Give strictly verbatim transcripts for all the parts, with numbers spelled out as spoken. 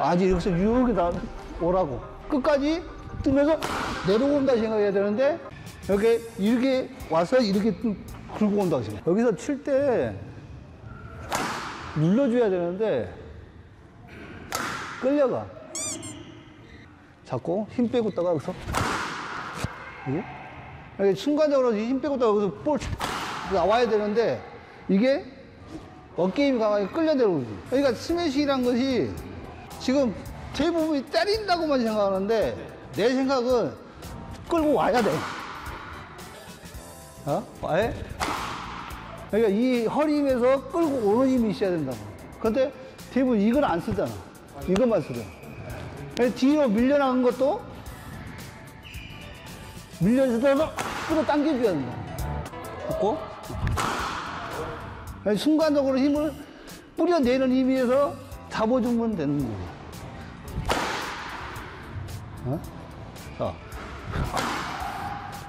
아직 여기서 여기다 오라고 끝까지 뜨면서 내려온다 생각해야 되는데 이렇게 이렇게 와서 이렇게 긁고 온다고 생각. 여기서 칠 때 눌러줘야 되는데 끌려가. 자꾸 힘 빼고 있다가 여기서 이게 순간적으로 힘 빼고 있다가 여기서 볼 나와야 되는데 이게 어깨 힘이 강하게 끌려 내려오지. 그러니까 스매싱이란 것이 지금 대부분이 때린다고만 생각하는데 내 생각은 끌고 와야 돼. 어? 아예? 그러니까 이 허리 힘에서 끌고 오는 힘이 있어야 된다고. 근데 대부분 이걸 안 쓰잖아. 이것만 쓰잖아. 그래서 뒤로 밀려나간 것도 밀려서 끌어당겨줘야 된다. 붙고 순간적으로 힘을 뿌려내는 힘에서 잡아주면 되는 거예요. 어? 자.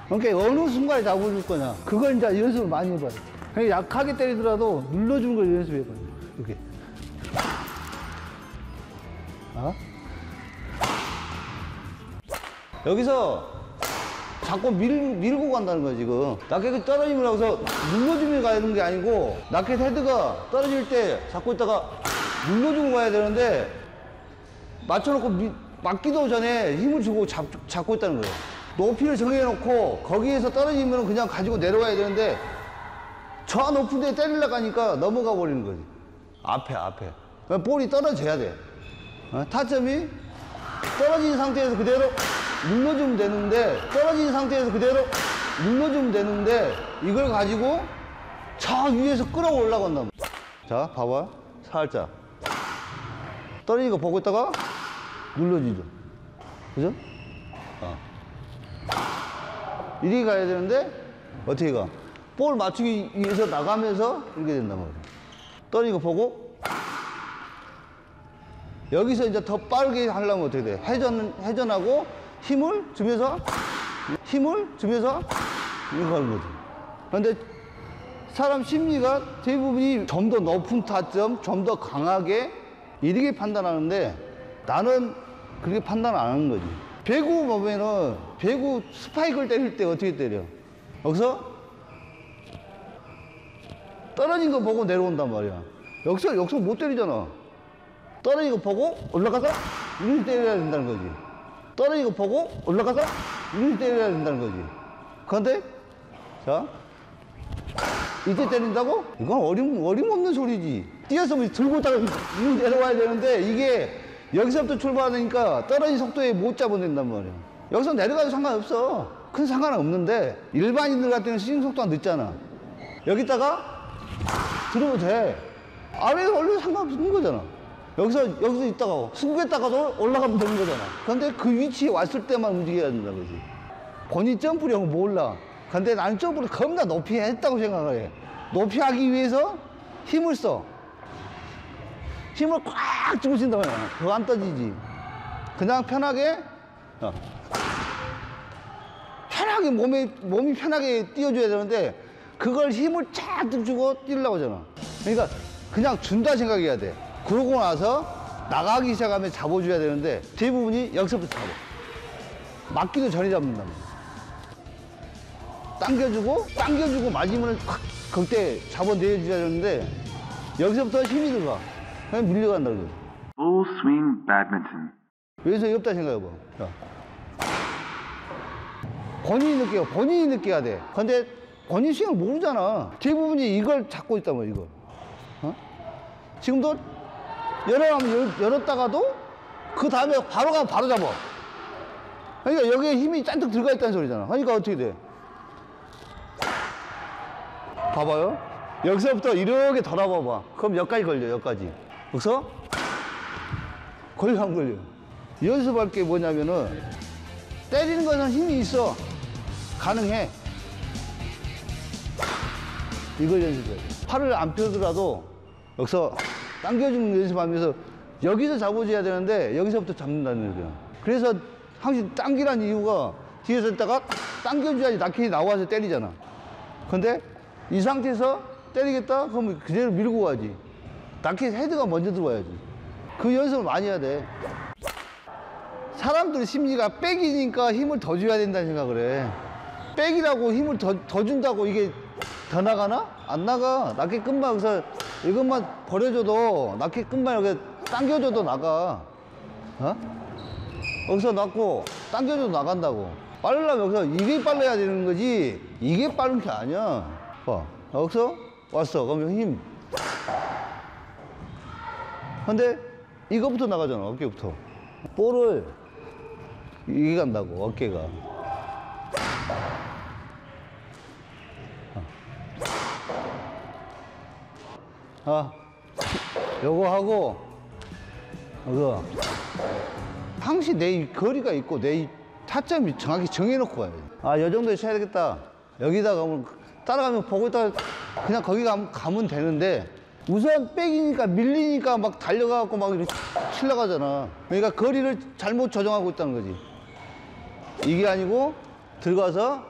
그러니까 어느 순간에 잡아줄 거냐. 그걸 이제 연습을 많이 해봐요. 그냥 약하게 때리더라도 눌러주는 걸 연습해봐요. 이렇게. 어? 여기서 자꾸 밀, 밀고 간다는 거야, 지금. 라켓이 떨어지면 해서 눌러주면 가는 게 아니고, 라켓 헤드가 떨어질 때 자꾸 있다가 눌러주고 가야 되는데, 맞춰놓고 미, 맞기도 전에 힘을 주고 잡, 잡고 있다는 거예요. 높이를 정해놓고, 거기에서 떨어지면 그냥 가지고 내려와야 되는데, 저 높은 데 때리려고 하니까 넘어가 버리는 거지. 앞에, 앞에. 볼이 떨어져야 돼. 타점이 떨어진 상태에서 그대로 눌러주면 되는데, 떨어진 상태에서 그대로 눌러주면 되는데, 이걸 가지고 저 위에서 끌어올라고 한다면. 자, 봐봐. 살짝. 떨어지는 거 보고 있다가 눌러주죠. 그죠? 어. 이리 가야 되는데, 어떻게 가? 볼 맞추기 위해서 나가면서 이렇게 된단 말이야. 떨어지는 거 보고, 여기서 이제 더 빠르게 하려면 어떻게 돼? 회전, 회전하고, 힘을 주면서, 힘을 주면서, 이렇게 하는 거지. 그런데 사람 심리가 대부분이 좀 더 높은 타점, 좀 더 강하게 이렇게 판단하는데 나는 그렇게 판단 안 하는 거지. 배구 보면은 배구 스파이크를 때릴 때 어떻게 때려? 여기서 떨어진 거 보고 내려온단 말이야. 여기서, 여기서 못 때리잖아. 떨어진 거 보고 올라가서 이렇게 때려야 된다는 거지. 떨어진 거 보고 올라가서 이렇게 때려야 된다는 거지. 그런데 자 이때 때린다고? 이건 어림, 어림없는 소리지. 뛰어서 들고 있다가 이렇게 내려와야 되는데 이게 여기서부터 출발하니까 떨어진 속도에 못 잡아낸단 말이야. 여기서 내려가도 상관없어. 큰 상관은 없는데 일반인들 같은 경우는 스윙 속도가 늦잖아. 여기다가 들으면 돼. 아래에서 올려도 상관없는 거잖아. 여기서, 여기서 있다가, 승부했다가도 올라가면 되는 거잖아. 근데 그 위치에 왔을 때만 움직여야 된다, 그지? 본인 점프력은 몰라. 근데 나는 점프를 겁나 높이 했다고 생각을 해. 높이 하기 위해서 힘을 써. 힘을 꽉 주고 친다 말이야. 그거 안 떠지지. 그냥 편하게, 어. 편하게 몸에, 몸이 편하게 뛰어줘야 되는데, 그걸 힘을 쫙 주고 뛰려고 하잖아. 그러니까 그냥 준다 생각해야 돼. 그러고 나서 나가기 시작하면 잡아줘야 되는데 대부분이 여기서부터 잡아. 맞기도 전에 잡는단 말이야. 당겨주고 당겨주고 맞으면 그때 잡아내줘야 되는데 여기서부터 힘이 들어가. 그냥 밀려간다 그러지. full-swing badminton. 여기서 없다 생각해봐. 자. 본인이 느껴. 본인이 느껴야 돼. 근데 본인 스윙을 모르잖아. 대부분이 이걸 잡고 있단 말이야. 이걸. 어? 지금도 열어가면 열었다가도 그 다음에 바로 가면 바로 잡아. 그러니까 여기에 힘이 잔뜩 들어가 있다는 소리잖아. 그러니까 어떻게 돼? 봐봐요. 여기서부터 이렇게 돌아봐봐. 그럼 여기까지 걸려, 여기까지. 여기서? 거의 안 걸려. 연습할 게 뭐냐면은 때리는 것은 힘이 있어. 가능해. 이걸 연습해야 돼. 팔을 안 펴더라도 여기서 당겨주는 연습하면서 여기서 잡아줘야 되는데 여기서부터 잡는다는 거예요. 그래서 항상 당기란 이유가 뒤에서 있다가 당겨줘야지 라켓이 나와서 때리잖아. 근데 이 상태에서 때리겠다? 그러면 그대로 밀고 가야지. 라켓 헤드가 먼저 들어와야지. 그 연습을 많이 해야 돼. 사람들의 심리가 백이니까 힘을 더 줘야 된다는 생각을 해. 백이라고 힘을 더, 더 준다고 이게 더 나가나? 안 나가. 낚이끈만 여기서 이것만 버려줘도, 낚이끈만 여기 당겨줘도 나가. 어? 여기서 낚고 당겨줘도 나간다고. 빨려면 여기서 이게 빨라야 되는 거지, 이게 빠른 게 아니야. 봐, 여기서 왔어. 그럼 힘. 근데 이거부터 나가잖아, 어깨부터. 볼을 이게 간다고, 어깨가. 아, 요거 하고, 이거. 항시 내 거리가 있고, 내 타점이 정확히 정해놓고 가야 돼. 아, 요 정도에 쳐야 되겠다. 여기다 가면, 따라가면 보고 있다가 그냥 거기 가면, 가면 되는데, 우선 백이니까 밀리니까 막 달려가고 막 이렇게 치려고 하잖아. 그러니까 거리를 잘못 조정하고 있다는 거지. 이게 아니고, 들어가서,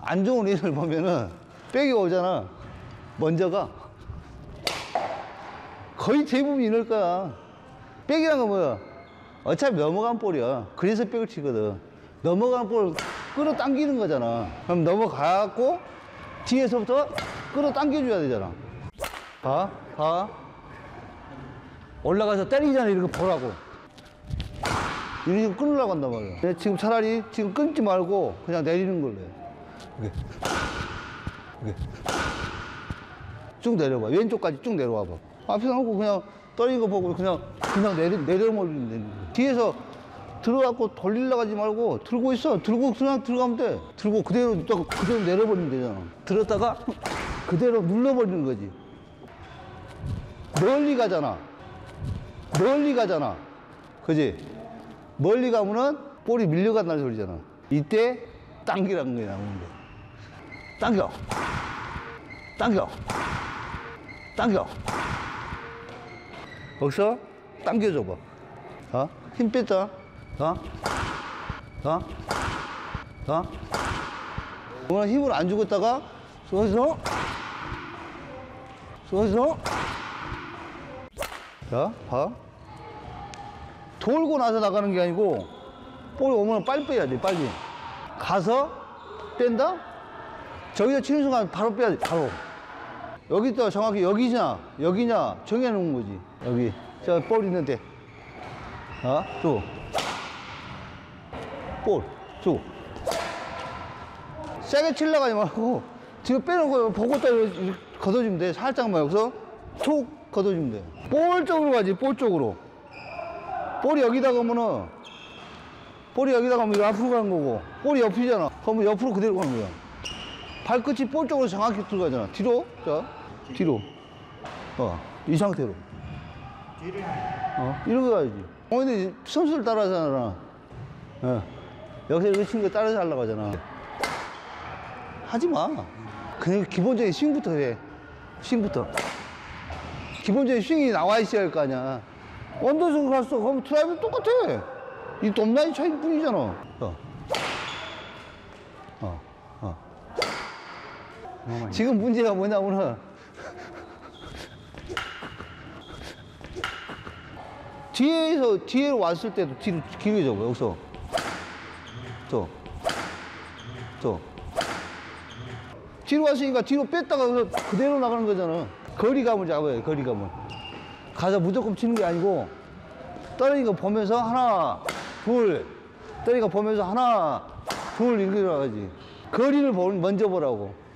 안 좋은 일을 보면은, 백이 오잖아. 먼저 가. 거의 대부분 이럴 거야. 백이란 건 뭐야? 어차피 넘어간 볼이야. 그래서 백을 치거든. 넘어간 볼 끌어당기는 거잖아. 그럼 넘어가고 뒤에서부터 끌어당겨줘야 되잖아. 봐, 봐. 올라가서 때리잖아. 이렇게 보라고. 이런 식으로 끊으려고 한단 말이야. 근데 지금 차라리 지금 끊지 말고 그냥 내리는 걸로 해. 이렇게. 이렇게. 쭉 내려봐. 왼쪽까지 쭉 내려와 봐. 앞에서 놓고 그냥 떨리는 거 보고 그냥 그냥 내려 내려버리면 되는 거야. 뒤에서 들어갖고 돌리려고 하지 말고 들고 있어. 들고 그냥 들어가면 돼. 들고 그대로 있다가 그대로 내려버리면 되잖아. 들었다가 그대로 눌러버리는 거지. 멀리 가잖아. 멀리 가잖아. 그지? 멀리 가면은 볼이 밀려간다는 소리잖아. 이때 당기라는 게 나오는데. 당겨. 당겨. 당겨. 여기서 당겨줘봐. 어? 힘 뺐다. 어? 어? 어? 그냥 힘을 안 주고 있다가, 서서. 서서. 자, 봐. 돌고 나서 나가는 게 아니고, 볼 오면 빨리 빼야지, 빨리. 가서 뺀다? 저기서 치는 순간 바로 빼야지, 바로. 여기 또 정확히 여기냐 여기냐 정해놓은 거지. 여기 저 볼 있는데, 아, 쭉 볼 쭉 세게 치려고 하지 말고 지금 빼놓고 보고 딱 걷어주면 돼. 살짝만 여기서 툭 걷어주면 돼. 볼 쪽으로 가지, 볼 쪽으로. 볼이 여기다 가면은, 볼이 여기다 가면 앞으로 가는 거고, 볼이 옆이잖아. 그러면 옆으로 그대로 가는 거야. 발끝이 볼 쪽으로 정확히 들어가잖아. 뒤로, 자. 뒤로. 어, 이 상태로. 뒤를. 어, 이러고 가야지. 어, 근데 선수를 따라하잖아. 어. 여기서 이렇게 치는 거 따라서 하려고 하잖아. 하지 마. 그냥 기본적인 스윙부터 해. 스윙부터. 기본적인 스윙이 나와 있어야 할 거 아니야. 원더스윙 갔어. 그럼 드라이브 똑같아. 이 높낮이 차이 뿐이잖아. 어. 어. 어. 지금 문제가 뭐냐면은, 뒤에서, 뒤에 왔을 때도 뒤로 길게 접어. 여기서 저, 저 뒤로 왔으니까 뒤로 뺐다가 그대로 나가는 거잖아. 거리감을 잡아요, 거리감을. 가서 무조건 치는 게 아니고, 떨어지니까 보면서 하나, 둘, 떨어지니까 보면서 하나, 둘 이렇게 나가지. 거리를 먼저 보라고.